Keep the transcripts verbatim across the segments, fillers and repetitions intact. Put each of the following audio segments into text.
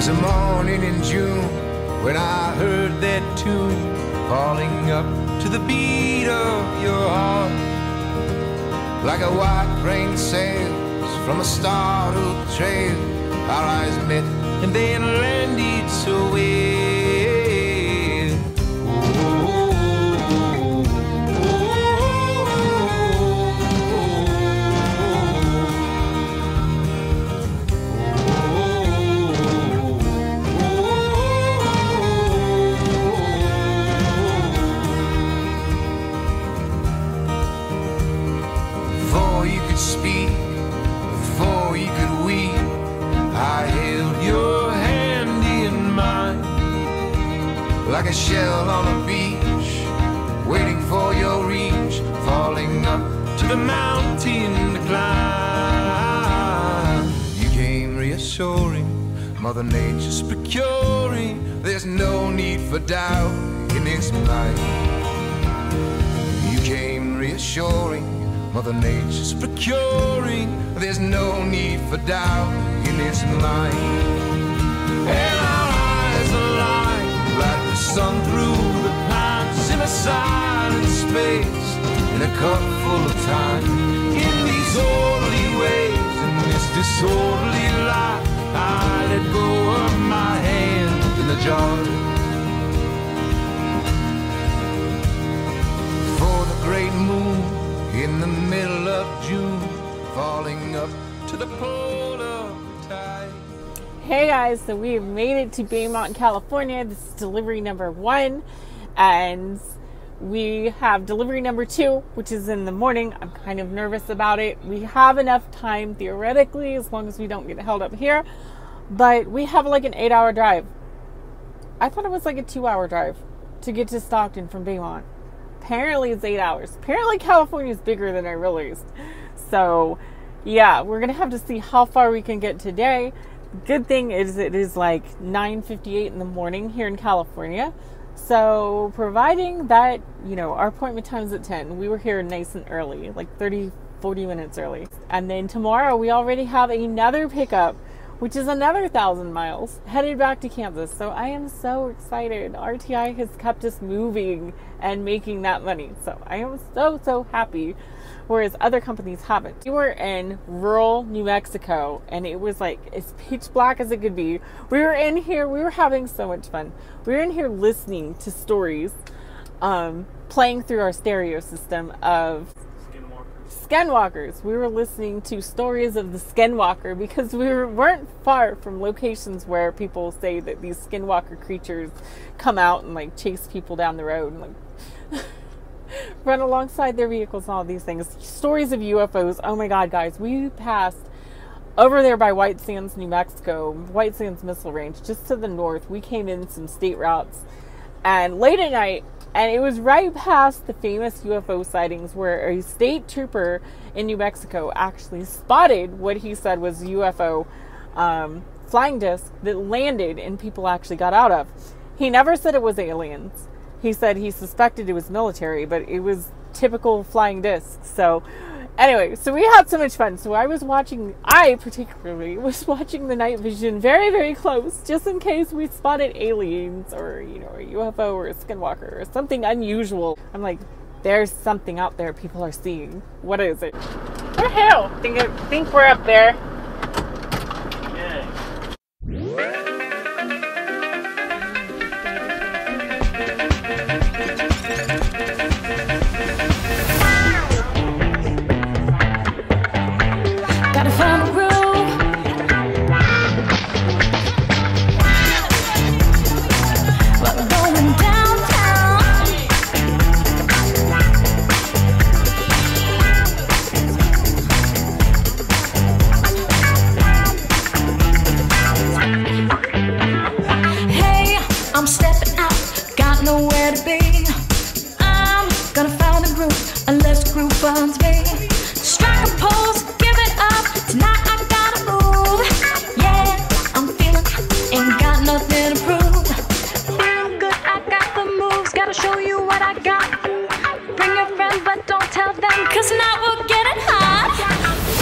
was a morning in June when I heard that tune falling up to the beat of your heart, like a white rain sails from a startled trail. Our eyes met and then landed so well. Oh, speak before you could weep, I held your hand in mine, like a shell on a beach, waiting for your reach, falling up to the mountain to climb. You came reassuring, Mother Nature's procuring, there's no need for doubt in this life. You came reassuring, Mother Nature's procuring, there's no need for doubt in this life. And our eyes align like the sun through the pines, in a silent space, in a cup full of time. In these orderly ways, in this disorderly life, I let go of my hand in the jar. For the great moon in the middle of June, falling up to the pole of the tide. Hey guys, so we have made it to Beaumont, California. This is delivery number one, and we have delivery number two, which is in the morning. I'm kind of nervous about it. We have enough time theoretically, as long as we don't get held up here, but we have like an eight hour drive. I thought it was like a two hour drive to get to Stockton from Beaumont. Apparently it's eight hours. Apparently California is bigger than I realized. So yeah, we're gonna have to see how far we can get today. Good thing is it is like nine fifty-eight in the morning here in California. So providing that, you know, our appointment time's at ten. We were here nice and early, like thirty, forty minutes early. And then tomorrow we already have another pickup, which is another thousand miles, headed back to Kansas. So I am so excited. R T I has kept us moving and making that money. So I am so, so happy, whereas other companies haven't. We were in rural New Mexico and it was like as pitch black as it could be. We were in here, we were having so much fun. We were in here listening to stories, um, playing through our stereo system of Skinwalkers. We were listening to stories of the skinwalker because we were, weren't far from locations where people say that these skinwalker creatures come out and like chase people down the road and like run alongside their vehicles and all these things. Stories of U F Os. Oh my God, guys, we passed over there by White Sands, New Mexico, White Sands Missile Range, just to the north. We came in some state routes and late at night, and it was right past the famous U F O sightings where a state trooper in New Mexico actually spotted what he said was a U F O um, flying disc that landed and people actually got out of. He never said it was aliens. He said he suspected it was military, but it was typical flying discs. So anyway, so we had so much fun. So I was watching, I particularly was watching the night vision very, very close, just in case we spotted aliens or, you know, a U F O or a skinwalker or something unusual. I'm like, there's something out there people are seeing. What is it? Woohoo! I think, I think we're up there. Yeah.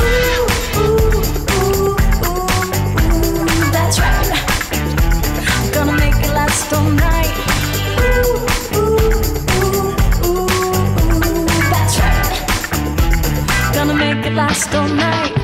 Ooh, ooh, ooh, that's right. crystal night.